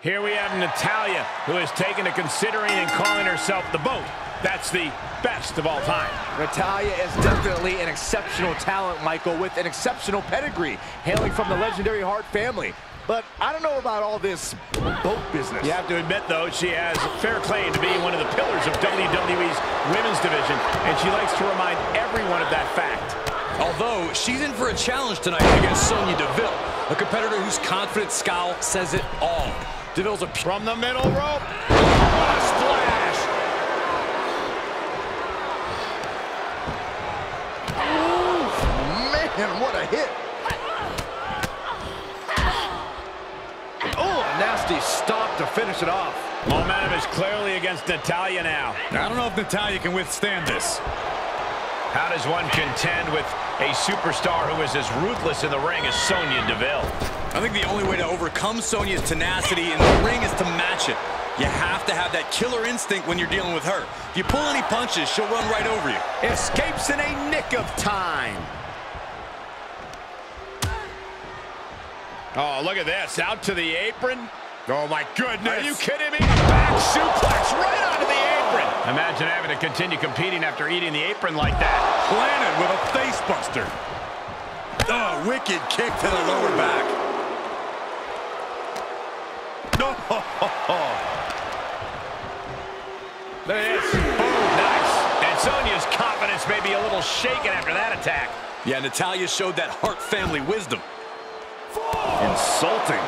Here we have Natalya, who has taken to considering and calling herself the GOAT. That's the best of all time. Natalya is definitely an exceptional talent, Michael, with an exceptional pedigree, hailing from the legendary Hart family. But I don't know about all this GOAT business. You have to admit, though, she has fair claim to be one of the pillars of WWE's women's division, and she likes to remind everyone of that fact. Although, she's in for a challenge tonight against Sonya Deville, a competitor whose confident scowl says it all. Deville's a from the middle rope. What a splash! Oh, man, what a hit. Oh, a nasty stomp to finish it off. Momentum is clearly against Natalya now. I don't know if Natalya can withstand this. How does one contend with a superstar who is as ruthless in the ring as Sonya Deville? I think the only way to overcome Sonya's tenacity in the ring is to match it. You have to have that killer instinct when you're dealing with her. If you pull any punches, she'll run right over you. Escapes in a nick of time. Oh, look at this. Out to the apron. Oh, my goodness. Are you kidding me? Back suplex right onto the apron. Imagine having to continue competing after eating the apron like that. Planted with a face buster. Oh, wicked kick to the lower back. No. There it is. Boom, nice. And Sonya's confidence may be a little shaken after that attack. Yeah, Natalya showed that Hart family wisdom. Insulting.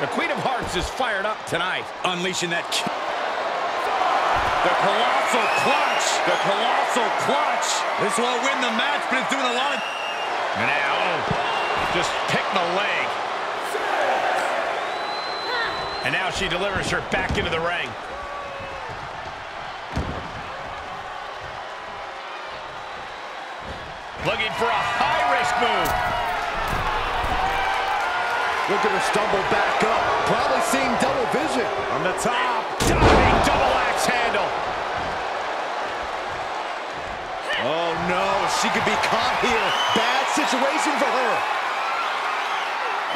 The Queen of Hearts is fired up tonight. Unleashing that kick. The Colossal Clutch! The Colossal Clutch! This will win the match, but it's doing a lot of... Now, just pick the leg. And now she delivers her back into the ring. Looking for a high-risk move. Look at her stumble back up. Probably seeing double vision. On the top. Diving double axe handle. Oh, no. She could be caught here. Bad situation for her.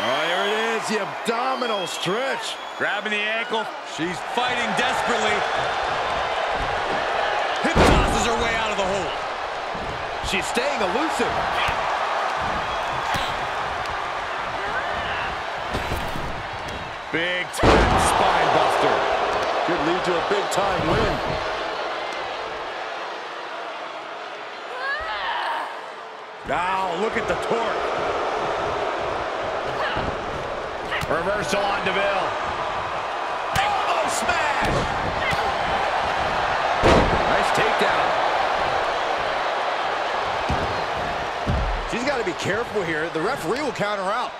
Oh, here it is. The abdominal stretch. Grabbing the ankle. She's fighting desperately. Hip tosses her way out of the hole. She's staying elusive. Big time spine buster. Could lead to a big-time win. Now, look at the torque. Reversal on Deville. Oh, smash! Nice takedown. She's got to be careful here. The referee will count her out.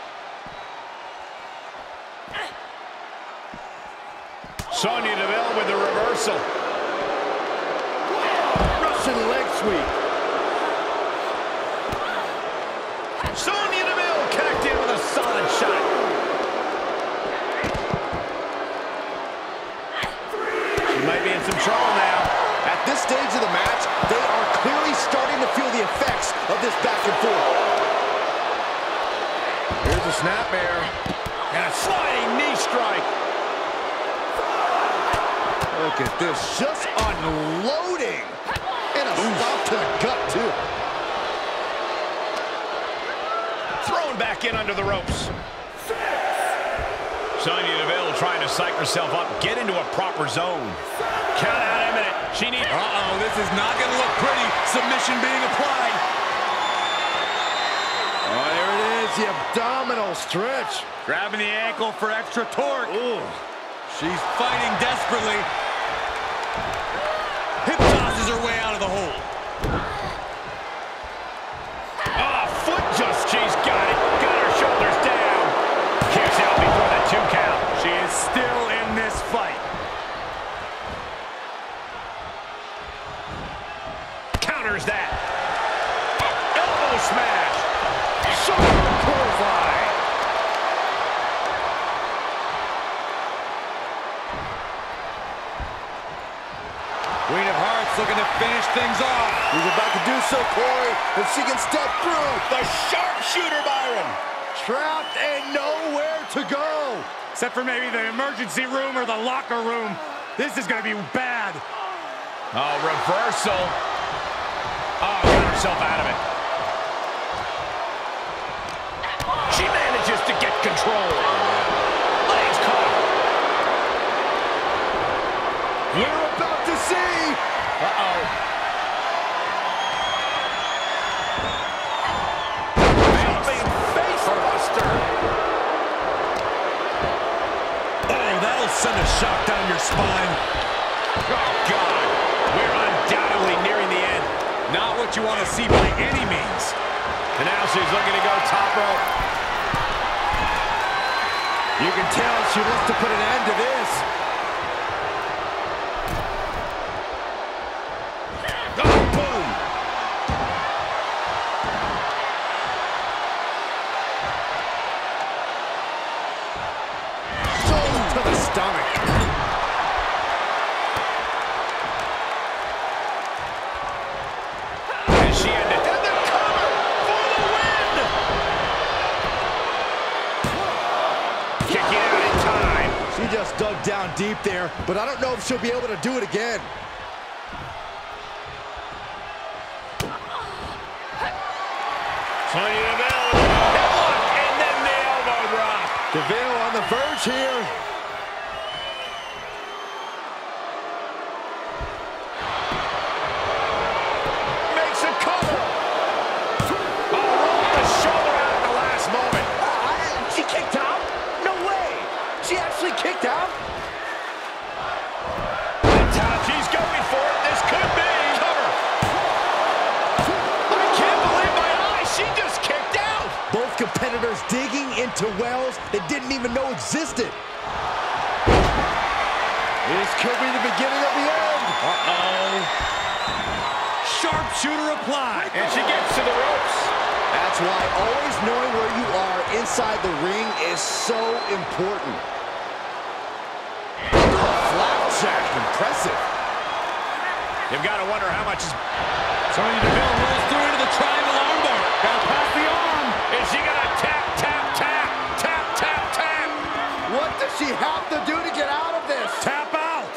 Sonya Deville with the reversal. Russian leg sweep. Sonya Deville connected with a solid shot. She might be in some trouble now. At this stage of the match, they are clearly starting to feel the effects of this back and forth. Here's a snapmare. And a sliding knee strike. Look at this, just unloading. And a stop to the gut, too. Thrown back in under the ropes. Sonya Deville trying to psych herself up, get into a proper zone. Count out imminent. She needs... Uh-oh, this is not going to look pretty. Submission being applied. Oh, there it is, the abdominal stretch. Grabbing the ankle for extra torque. Ooh. She's fighting desperately. Hip tosses her way out of the hole. Oh, foot just, she's got it. Got her shoulders down. Kicks out before the 2 count. She is still in this fight. Counters that. Elbow smash. Shoulder clothesline. Queen of Hearts looking to finish things off. He's about to do so, Corey, if she can step through. The sharpshooter, Byron. Trapped and nowhere to go. except for maybe the emergency room or the locker room. This is going to be bad. Oh, reversal. Oh, got herself out of it. She manages to get control. Legs caught. We're about to see. Uh-oh. Send a shock down your spine. Oh, God. We're undoubtedly nearing the end. Not what you want to see by any means. And now she's looking to go top rope. You can tell she wants to put an end to this. Oh, boom. Dug down deep there, but I don't know if she'll be able to do it again. Sonya Deville, that one, and then the elbow drop. Deville on the verge here. Makes a cover. Oh, rolled the shoulder out at the last moment. She kicked out? No way. She actually kicked out? Competitors digging into wells that didn't even know existed. This could be the beginning of the end. Uh-oh. Sharpshooter applied. And she gets to the ropes. That's why always knowing where you are inside the ring is so important. Flapjack, impressive. You've got to wonder how much is... Sonya Deville rolls through into the triangle armbar. Got past the arm. Is she gonna tap, tap, tap, tap, tap, tap? What does she have to do to get out of this? Tap out!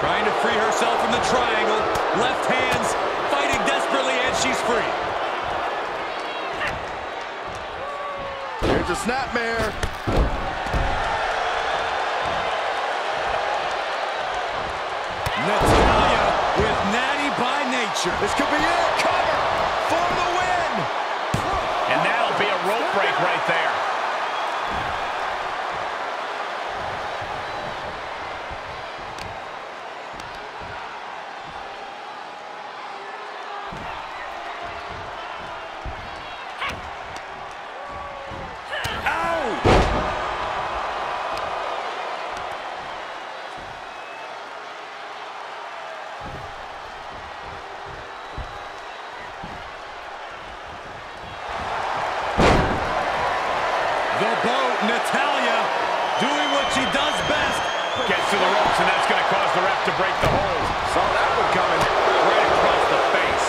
Trying to free herself from the triangle. Left hands, fighting desperately, and she's free. Here's a snapmare. Natalya with Natty by nature. This could be it. Cover for the win. And that'll be a rope break right there. The boat, Natalya, doing what she does best. Gets to the ropes, and that's going to cause the ref to break the hold. Saw that one coming right across the face.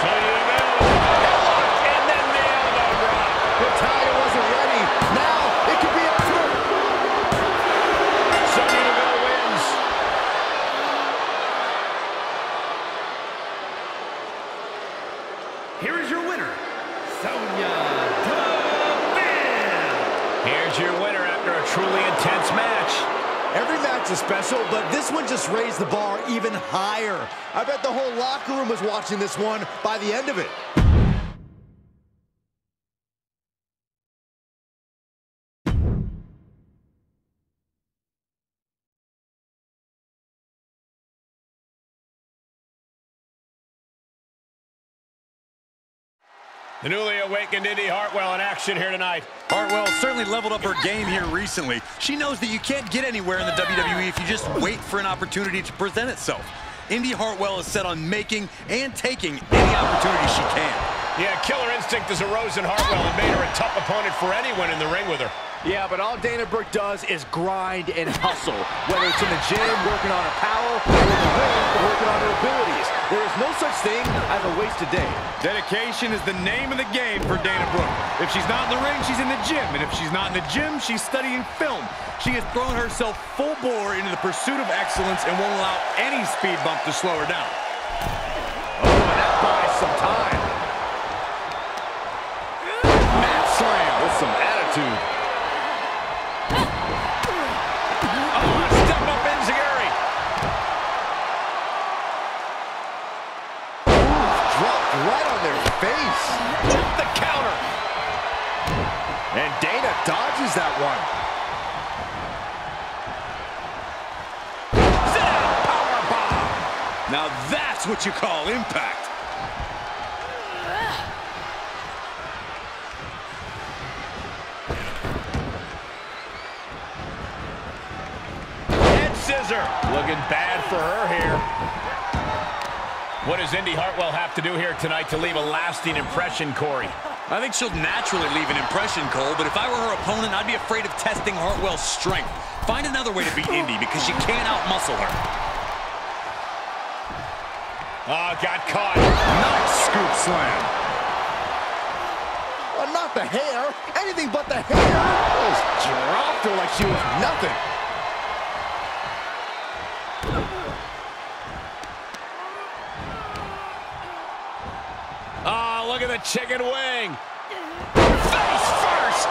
Sonya Deville, headlock, and then the elbow drop. Natalya wasn't ready. Now it could be over. Sonya Deville wins. Here is your winner. Sonya Deville! Here's your winner after a truly intense match. Every match is special, but this one just raised the bar even higher. I bet the whole locker room was watching this one by the end of it. The newly awakened Indy Hartwell in action here tonight. Hartwell certainly leveled up her game here recently. She knows that you can't get anywhere in the WWE if you just wait for an opportunity to present itself. Indy Hartwell is set on making and taking any opportunity she can. Yeah, killer instinct has arose in Hartwell and made her a tough opponent for anyone in the ring with her. Yeah, but all Dana Brooke does is grind and hustle. Whether it's in the gym, working on her power, or in the ring, or working on her abilities. There is no such thing as a wasted day. Dedication is the name of the game for Dana Brooke. If she's not in the ring, she's in the gym. And if she's not in the gym, she's studying film. She has thrown herself full bore into the pursuit of excellence and won't allow any speed bump to slow her down. Oh, and that buys some time. Mat slam with some attitude. And Dana dodges that one. Zap! Powerbomb! Now that's what you call impact. Head scissor. Looking bad for her here. What does Indy Hartwell have to do here tonight to leave a lasting impression, Corey? I think she'll naturally leave an impression, Cole, but if I were her opponent, I'd be afraid of testing Hartwell's strength. Find another way to beat Indy, because she can't outmuscle her. Ah, got caught. Nice scoop slam. Well, not the hair. Anything but the hair. Just dropped her like she was nothing. Look at the chicken wing. Face first.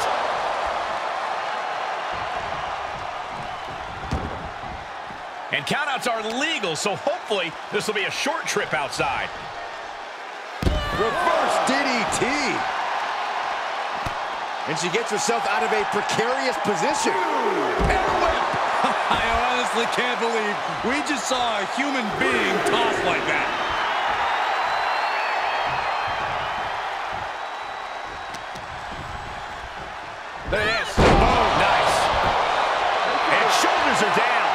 And countouts are legal, so hopefully this will be a short trip outside. Reverse DDT. And she gets herself out of a precarious position. And whip. I honestly can't believe we just saw a human being tossed like that. This. Oh, nice. And shoulders are down.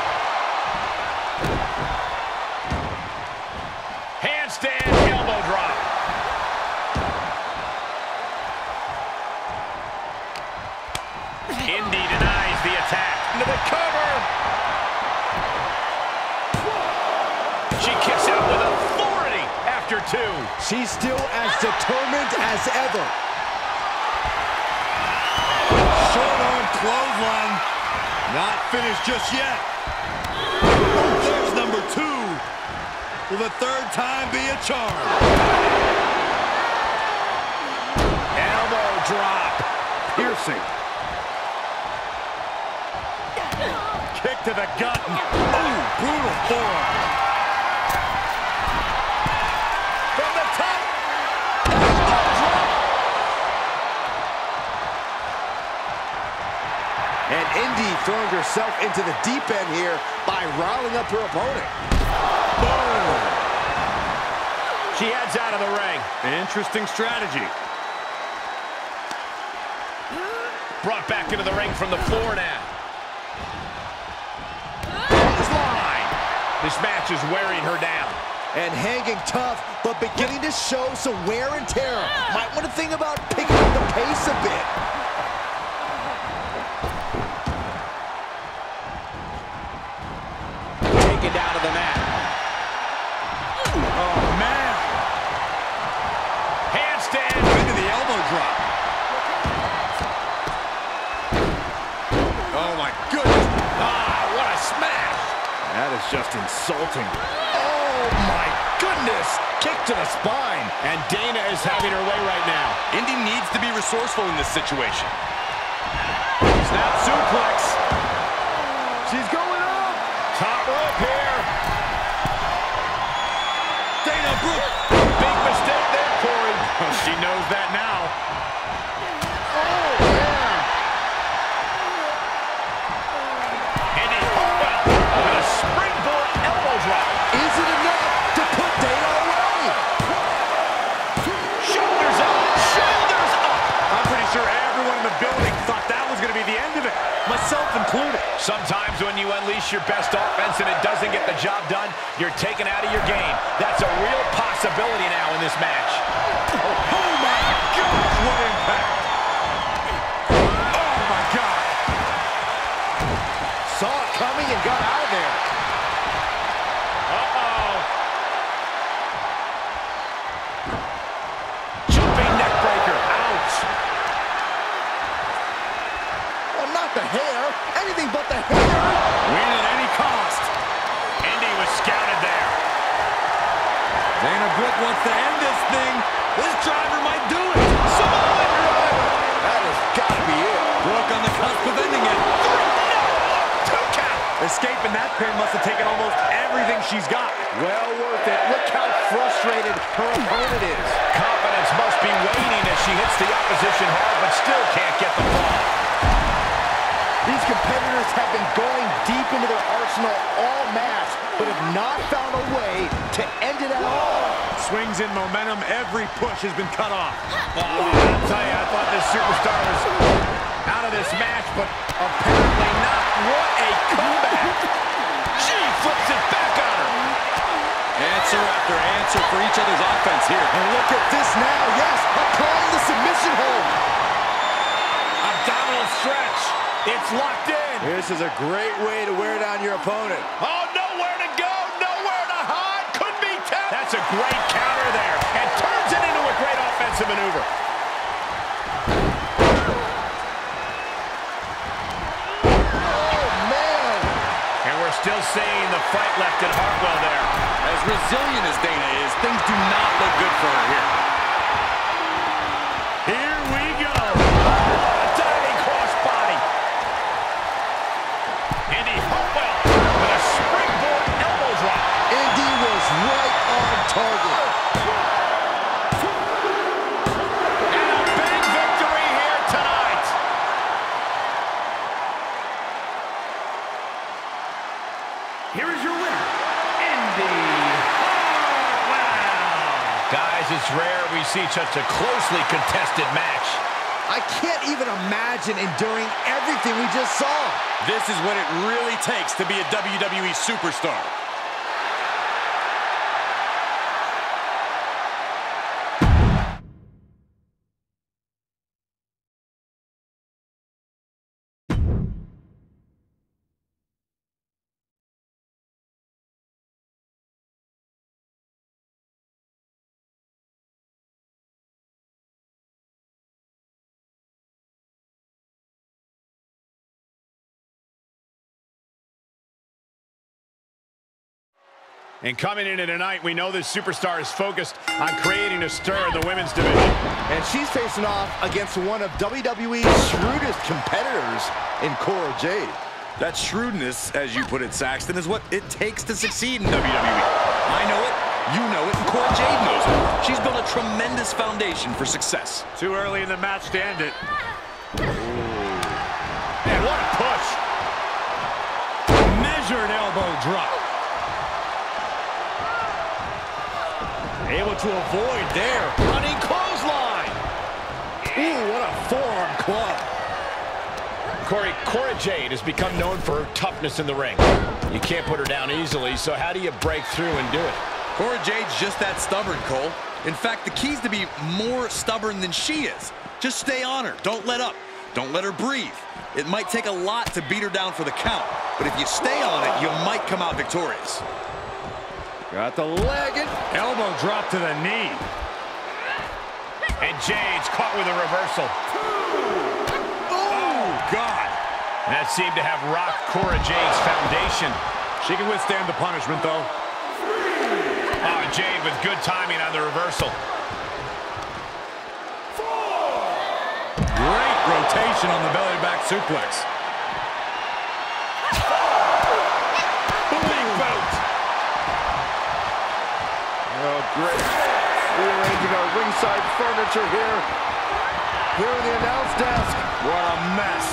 Handstand, elbow drop. Indy denies the attack. Into the cover. She kicks out with authority after two. She's still as determined as ever. Clothesline, not finished just yet. Oh, there's number two. Will the third time be a charm? Elbow drop. Piercing. Kick to the gut. Oh, brutal forearm. From the top. And Indy throwing herself into the deep end here by riling up her opponent. Boom! She heads out of the ring. Interesting strategy. Brought back into the ring from the floor now. Line. This match is wearing her down. And hanging tough, but beginning to show some wear and tear. Might want to think about picking up the pace a bit. Down to the mat. Oh, man. Handstand into the elbow drop. Oh, my goodness. Ah, what a smash. That is just insulting. Oh, my goodness. Kick to the spine. And Dana is having her way right now. Indy needs to be resourceful in this situation. Snap suplex. She's going up. Top rope here. Big mistake there, Corey. She knows that now. Oh, man. Indy Hartwell with a springboard elbow drop. Is it enough to put Dana away? Shoulders up. Shoulders up. I'm pretty sure everyone in the building thought that was going to be the end of it. Myself included. Sometimes when you unleash your best offense and it doesn't get the job done, you're taken out of your game. That's a real possibility now in this match. Oh, my God! What impact! Oh, my God! coming and got out of there. Uh-oh. Jumping neck breaker. Ouch. Well, not the hair. Anything but the hair. Win at any cost. Indy was scouted there. Dana Brooke wants to end this thing. This driver might do it. Samoan driver. That has got to be it. Brooke on the cusp of ending it. Escaping that pin must have taken almost everything she's got. Well worth it. Look how frustrated her opponent is. Confidence must be waning as she hits the opposition hard, but still can't get the ball. These competitors have been going deep into their arsenal all match, but have not found a way to end it at all. Swings in momentum. Every push has been cut off. Well, I'll tell you, I thought this superstar was out of this match, but apparently not. What a comeback! She flips it back on her. Answer after answer for each other's offense here. And look at this now. Yes, applying the submission hold. Abdominal stretch. It's locked in. This is a great way to wear down your opponent. Oh, nowhere to go, nowhere to hide. Could be tapped. That's a great counter there, and turns it into a great offensive maneuver. Still seeing the fight left in Hartwell there. As resilient as Dana is, things do not look good for her here. Here we go. Oh, a diving crossbody. Indy Hartwell with a springboard elbow drop. Indy was right on target. And a big victory here tonight. Here is your winner, Indy Hartwell. Guys, it's rare we see such a closely contested match. I can't even imagine enduring everything we just saw. This is what it really takes to be a WWE superstar. And coming into tonight, we know this superstar is focused on creating a stir in the women's division. And she's facing off against one of WWE's shrewdest competitors in Cora Jade. That shrewdness, as you put it, Saxton, is what it takes to succeed in WWE. I know it, you know it, and Cora Jade knows it. She's built a tremendous foundation for success. Too early in the match to end it. And what a push. Measured elbow drop. Able to avoid there. Running clothesline. Ooh, what a forearm club. Cora Jade has become known for her toughness in the ring. You can't put her down easily, so how do you break through and do it? Cora Jade's just that stubborn, Cole. In fact, the key's to be more stubborn than she is. Just stay on her. Don't let up. Don't let her breathe. It might take a lot to beat her down for the count, but if you stay on it, you might come out victorious. Got the leg and elbow drop to the knee. And Jade's caught with a reversal. Oh, God. That seemed to have rocked Cora Jade's foundation. She can withstand the punishment, though. Oh, Jade with good timing on the reversal. Great rotation on the belly back suplex. Oh, great. Rearranging our ringside furniture here. Here in the announce desk. What a mess.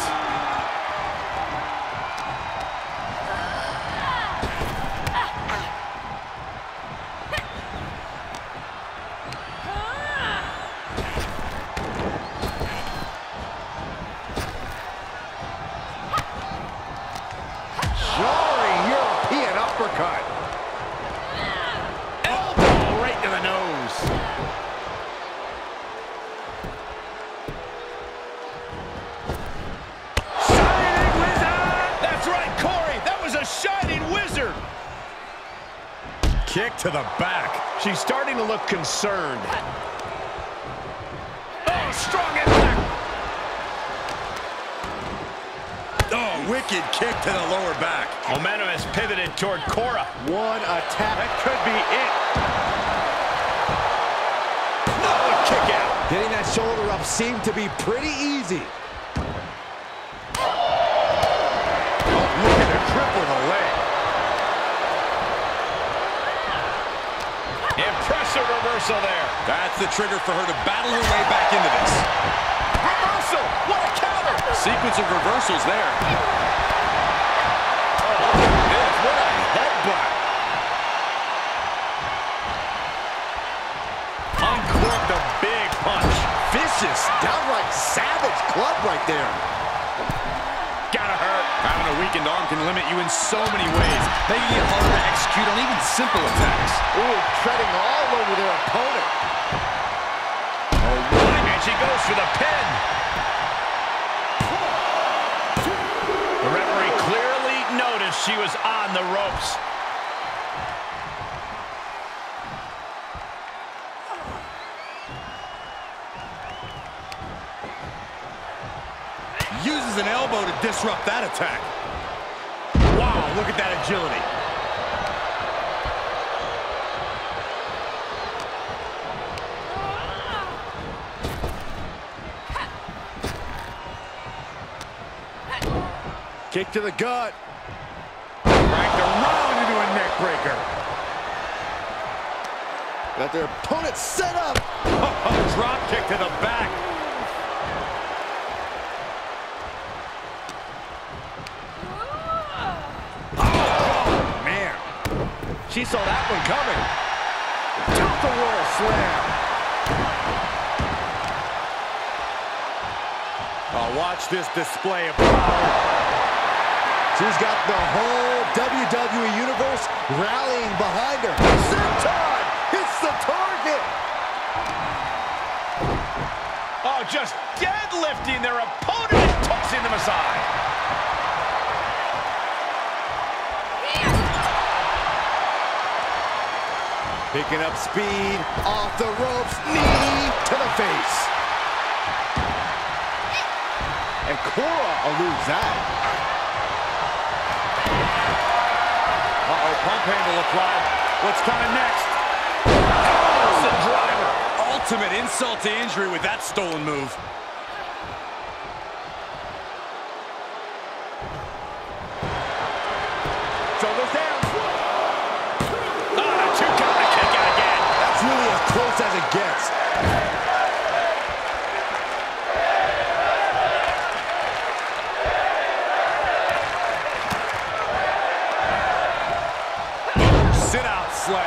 Jarring European uppercut. kick to the back. She's starting to look concerned. Oh, strong impact. Oh, wicked kick to the lower back. Momentum has pivoted toward Cora. One attack. That could be it. Oh, a kick out. Getting that shoulder up seemed to be pretty easy. Impressive reversal there. That's the trigger for her to battle her way back into this. Reversal! What a counter! Sequence of reversals there. Oh, look at this. What a headbutt. Uncorked a big punch. Vicious, downright savage club right there. Gotta hurt. Having a weakened arm can limit you in so many ways. Making it harder to execute on even simple attacks. Ooh, treading all over their opponent. Oh, and she goes for the pin. The referee clearly noticed she was on the ropes. Uses an elbow to disrupt that attack. Wow, look at that agility. Kick to the gut. Cracked around into a neck breaker. Got their opponent set up. Drop kick to the back. She saw that one coming. Top the wall slam. Oh, watch this display of power. She's got the whole WWE Universe rallying behind her. Senton hits the target. Oh, just deadlifting their opponent and tossing them aside. Picking up speed, off the ropes, knee to the face. And Cora eludes that. Uh-oh, pump handle applied. What's coming next? Oh, it's a driver. Ultimate insult to injury with that stolen move. As it gets. Sit out slam.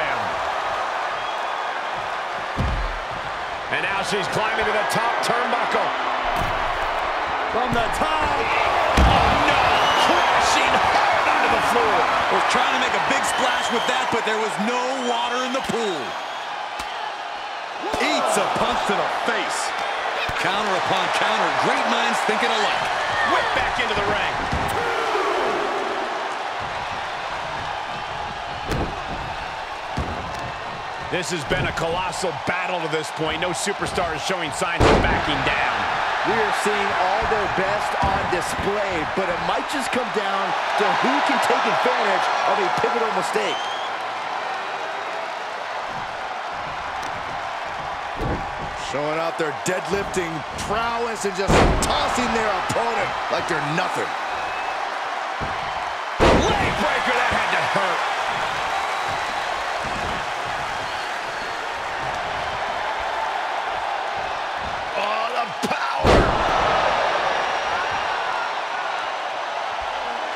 And now she's climbing to the top turnbuckle. From the top. Oh no! Crashing hard onto the floor. Was trying to make a big splash with that, but there was no water in the pool. Eats a punch to the face. Counter upon counter. Great minds thinking alike. Whip back into the ring. This has been a colossal battle to this point. No superstar is showing signs of backing down. We are seeing all their best on display, but it might just come down to who can take advantage of a pivotal mistake. Showing out their deadlifting prowess and just tossing their opponent like they're nothing. Leg breaker, that had to hurt. Oh, the power!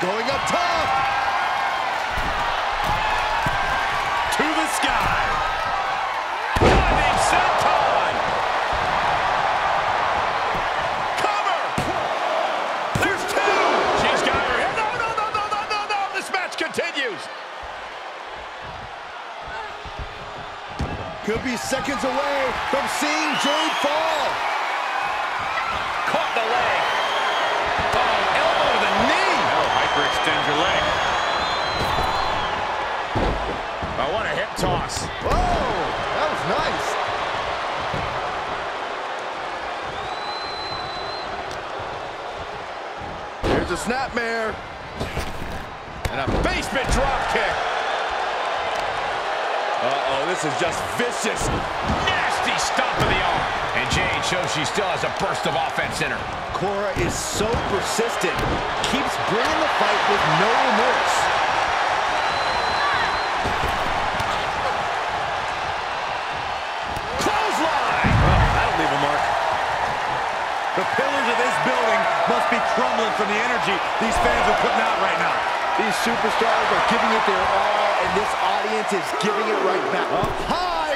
Going up top. To the sky. Could be seconds away from seeing Jade fall. Caught the leg. Oh, elbow to the knee. Oh, hyperextend your leg. Oh, what a hip toss. Whoa, that was nice. Here's a snapmare. And a basement drop kick. Uh-oh, this is just vicious. Nasty stop of the arm. And Jade shows she still has a burst of offense in her. Cora is so persistent. Keeps bringing the fight with no remorse. The pillars of this building must be crumbling from the energy these fans are putting out right now. These superstars are giving it their all, and this audience is giving it right back. Up high,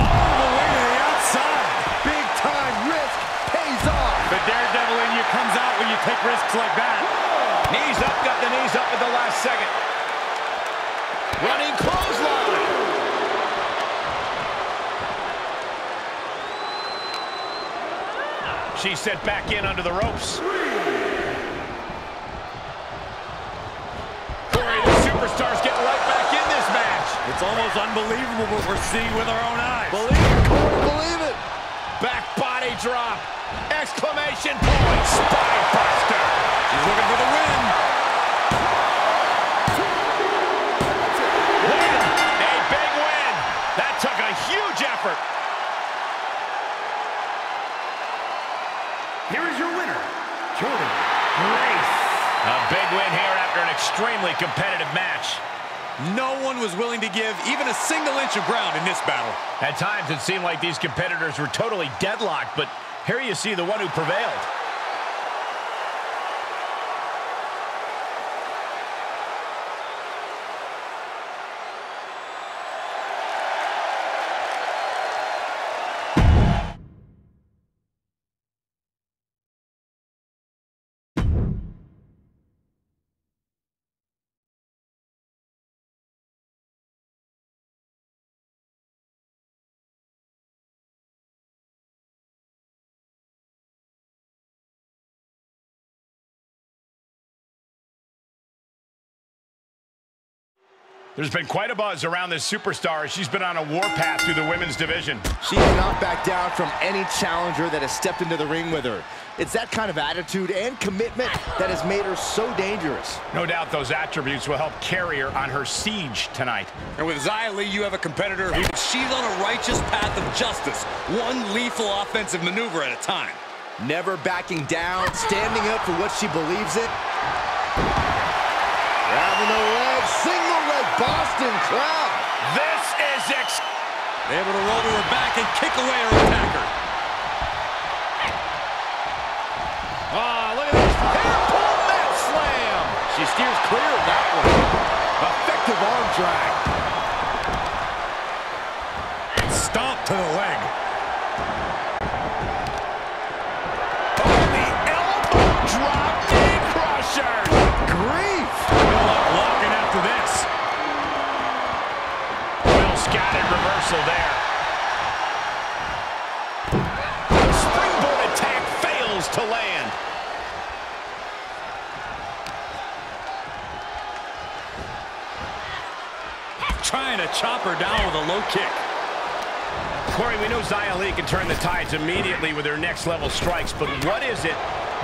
all the way to the outside. Big time risk pays off. The daredevil in you comes out when you take risks like that. Whoa. Knees up, got the knees up at the last second. Running clothesline. She's set back in under the ropes. Corey, the superstars getting right back in this match. It's almost unbelievable what we're seeing with our own eyes. Believe it, Corey, believe it. Back body drop. Exclamation point. Spine buster. She's looking for the win. Win. A big win. That took a huge effort. Here is your winner, Jordan Grace. A big win here after an extremely competitive match. No one was willing to give even a single inch of ground in this battle. At times it seemed like these competitors were totally deadlocked, but here you see the one who prevailed. There's been quite a buzz around this superstar. She's been on a warpath through the women's division. She's not backed down from any challenger that has stepped into the ring with her. It's that kind of attitude and commitment that has made her so dangerous. No doubt those attributes will help carry her on her siege tonight. And with Xia Li, you have a competitor who she's on a righteous path of justice, one lethal offensive maneuver at a time. Never backing down, standing up for what she believes in. Grabbing the leg, single leg Boston crab. This is able to roll to her back and kick away her attacker. Oh, look at this. Pull that slam. She steers clear of that one. Effective arm drag. And stomp to the leg. Oh, the elbow drop. Knee crusher. Grief. This well-scattered reversal there. The springboard attack fails to land. Trying to chop her down with a low kick. Corey, we know Xia Li can turn the tides immediately with her next-level strikes, but what is it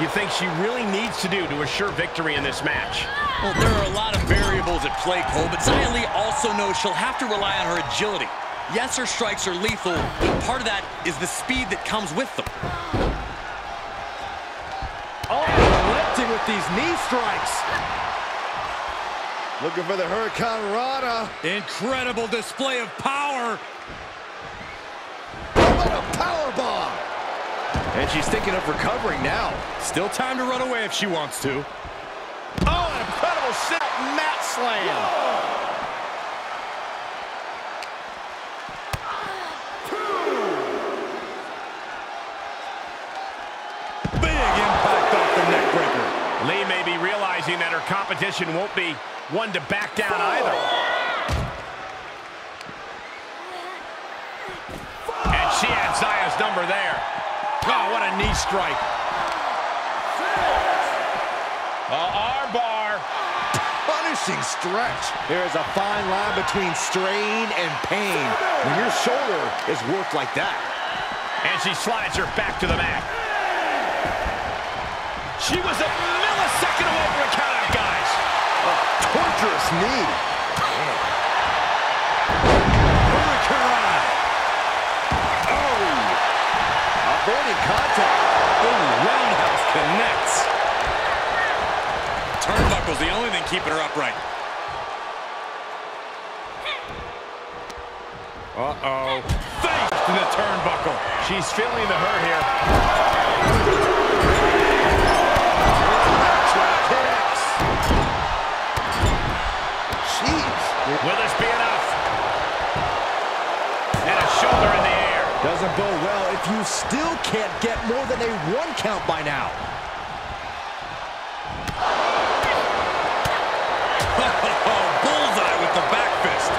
you think she really needs to do to assure victory in this match? Well, there are a lot of variables at play, Cole, but Xia Li also knows she'll have to rely on her agility. Yes, her strikes are lethal, but part of that is the speed that comes with them. Oh, lifting with these knee strikes. Looking for the Hurricanrana. Incredible display of power. What a powerbomb. And she's thinking of recovering now. Still time to run away if she wants to. Sit up, mat slam. Big impact off the neck breaker. Lee may be realizing that her competition won't be one to back down either. And she had Zia's number there. Oh, what a knee strike. Armbar. punishing stretch. There is a fine line between strain and pain when your shoulder is worked like that. And she slides her back to the mat. She was a millisecond away from a countout, guys. A torturous knee. Oh! Avoiding contact. The roundhouse connects. Turnbuckle's the only thing keeping her upright. Uh-oh. Thanks to the turnbuckle. She's feeling the hurt here. Jeez. Will this be enough? And a shoulder in the air. Doesn't bode well if you still can't get more than a 1 count by now. Bullseye with the back fist.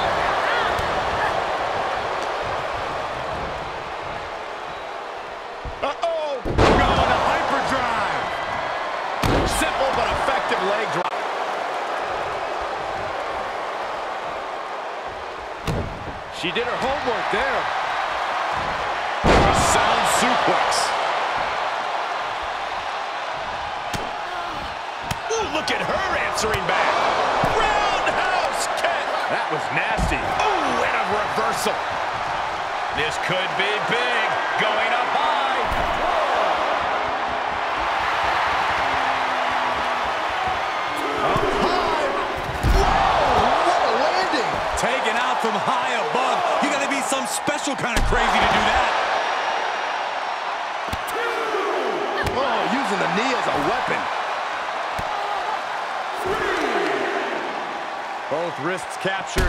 She did her homework there. A sound suplex. Ooh, look at her answering back. Roundhouse kick. That was nasty. Ooh, and a reversal. This could be big. Going up high. Up high. Whoa, what a landing. Taken out from high above. Some special kind of crazy to do that. Oh, using the knee as a weapon. Both wrists captured.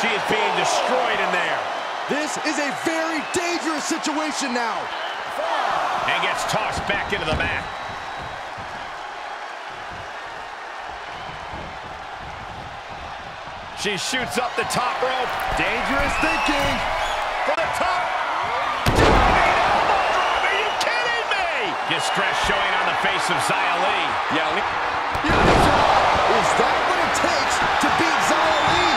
She is being destroyed in there. This is a very dangerous situation now. And gets tossed back into the mat. She shoots up the top rope. Dangerous thinking. For the top. Are you kidding me? Distress showing on the face of Xia Li. Is that what it takes to beat Xia Li?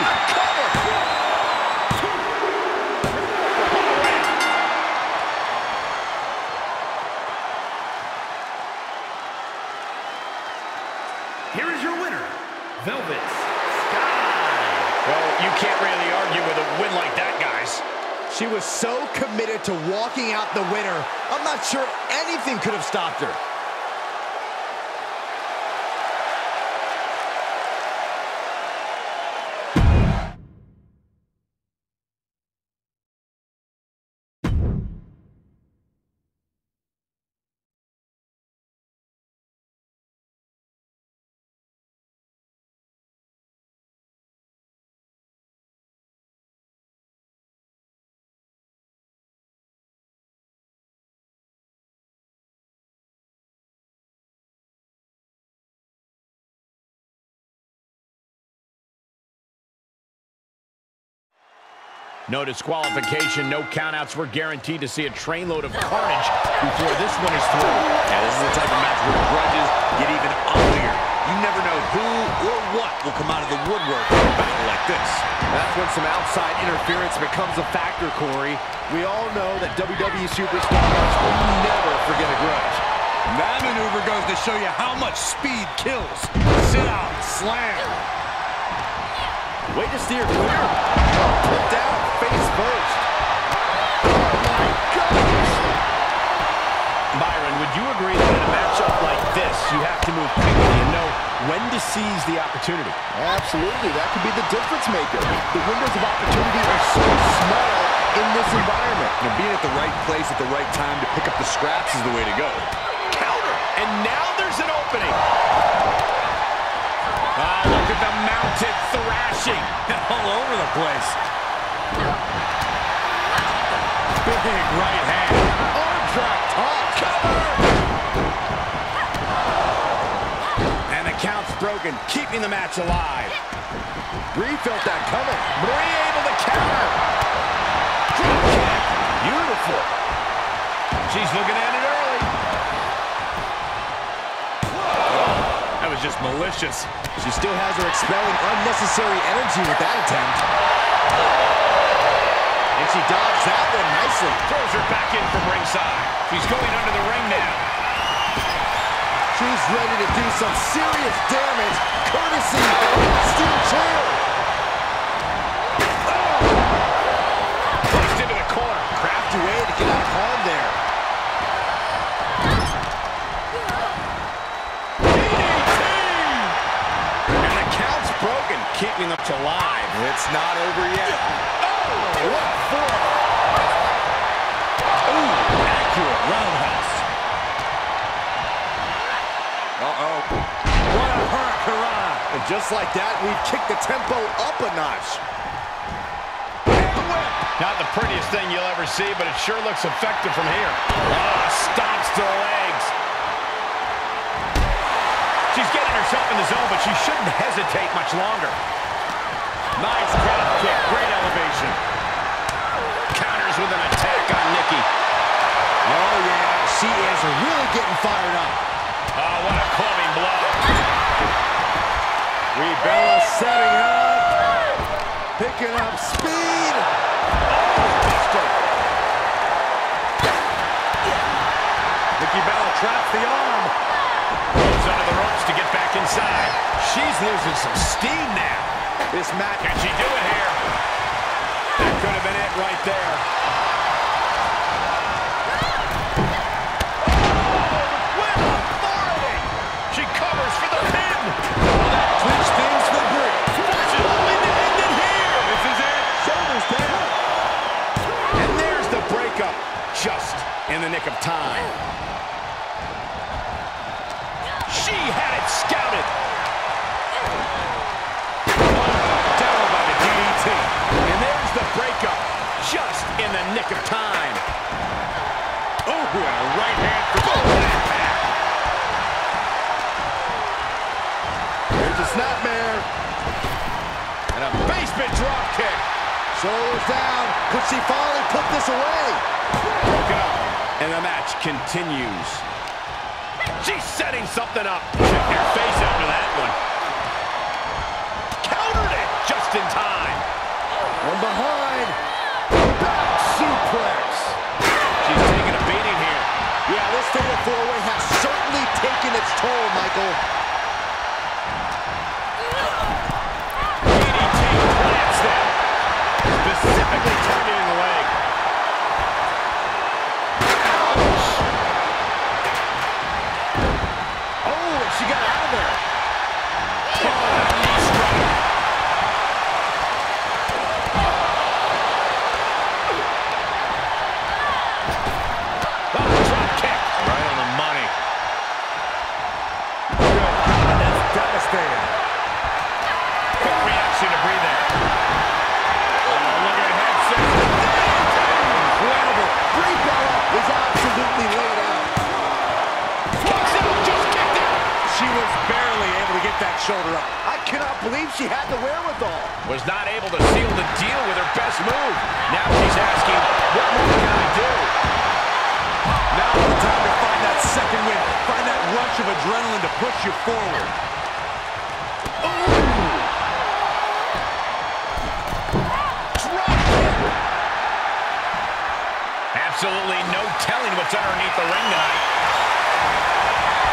Cover. Here is your winner, Velvet. You can't really argue with a win like that, guys. She was so committed to walking out the winner, I'm not sure anything could have stopped her. No disqualification, no countouts. We're guaranteed to see a trainload of carnage before this one is through. Yeah, this is the type of match where grudges get even uglier. You never know who or what will come out of the woodwork in a battle like this. That's when some outside interference becomes a factor, Corey. We all know that WWE superstars will never forget a grudge. And that maneuver goes to show you how much speed kills. Sit out, slam. Way to steer clear. Put down. Face first. Oh my gosh! Byron, would you agree that in a matchup like this, you have to move quickly and know when to seize the opportunity? Absolutely, that could be the difference maker. The windows of opportunity are so small in this environment. And being at the right place at the right time to pick up the scraps is the way to go. Counter! And now there's an opening! Ah, look at the mounted thrashing all over the place. Big right hand. Arm drop top cover. And the count's broken, keeping the match alive. Bree felt that coming. Bree able to counter. Drop kick. Beautiful. She's looking at it early. Whoa. That was is just malicious. She still has her expelling unnecessary energy with that attempt. And she dodged that one nicely. Throws her back in from ringside. She's going under the ring now. She's ready to do some serious damage, courtesy of the steel chair. Pushed into the corner. Crafty way to get out of harm there. Keeping up to live. It's not over yet. Oh, what for? Ooh, accurate roundhouse. Uh-oh. What a hurrah! And just like that, we've kicked the tempo up a notch. Not the prettiest thing you'll ever see, but it sure looks effective from here. Oh, stops the legs. She's getting herself in the zone, but she shouldn't hesitate much longer. Nice drop kick, great elevation. Counters with an attack on Nikki. Oh, yeah, she is really getting fired up. Oh, what a clubbing blow. Bella setting up. Picking up speed. Nikki Bella traps the arm. Goes under the ropes to get back inside. She's losing some steam now. This match. Can she do it here? That could have been it right there. Oh, with authority. She covers for the pin. Well, that twitch things for Bree. Fortune only to end it here. This is it. Shoulders down. And there's the breakup. Just in the nick of time. She had it scouted. Down by the DDT. And there's the breakup. Just in the nick of time. Oh, what a right hand for both. There's a snapmare. And a basement drop kick. Shoulders down. Could she finally put this away? Broken up. And the match continues. She's setting something up. Check your face after that one. Countered it just in time. One behind. Back suplex. She's taking a beating here. Yeah, this fatal four-way has certainly taken its toll, Michael. DDT plants them. Specifically targeting the leg. She got out of there. Oh, knee strike. Oh, drop kick. Right on the money. Good God, that's devastating. Good reaction to Bree there. Oh, look at head six. Incredible. Bree Bella is absolutely laid out. Fox out, just kicked it. She was barely able to get that shoulder up. I cannot believe she had the wherewithal. Was not able to seal the deal with her best move. Now she's asking, what more can I do? Now is the time to find that second wind. Find that rush of adrenaline to push you forward. Ooh! Drop it! Absolutely no telling what's underneath the ring tonight.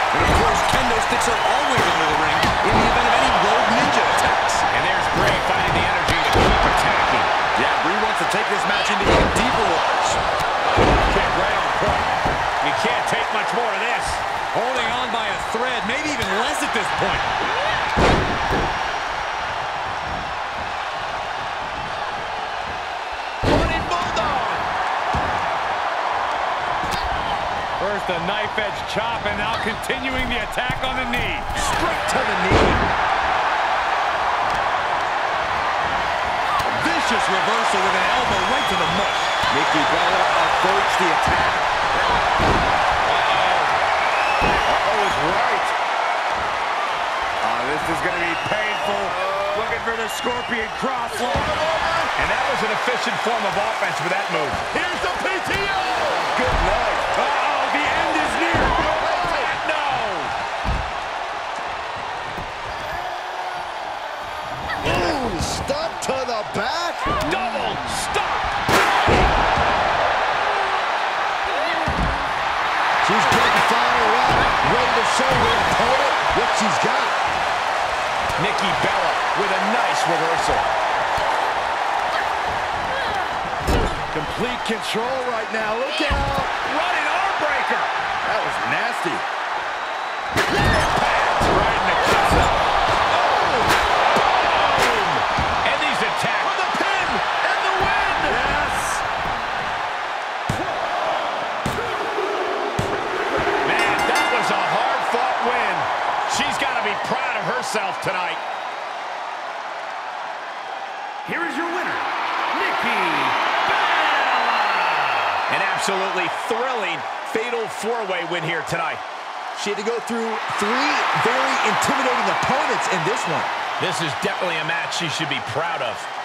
And of course, kendo sticks are always under the ring in the event of any rogue ninja attacks. And there's Bree finding the energy to keep attacking. Yeah, Bree wants to take this match into even deeper waters. Kick right on point. You can't take much more of this. Holding on by a thread, maybe even less at this point. Running bulldog. First a knife-edge chop, and now continuing the attack on the knee. Straight to the knee. Vicious reversal with an elbow right to the mush. Nikki Bella avoids the attack. Uh-oh. Uh-oh is right. This is going to be painful. Looking for the Scorpion Crosslock. And that was an efficient form of offense with that move. Here's the PTO! Good night. The end is near. No. the back. Double stop. She's getting final round, ready to show her opponent what she's got. Nikki Bella with a nice reversal. Complete control right now. Look out. Running arm breaker. That was nasty. Pants right in the chest. Herself tonight. Here is your winner, Nikki Bella. An absolutely thrilling fatal four-way win here tonight. She had to go through three very intimidating opponents in this one. This is definitely a match she should be proud of.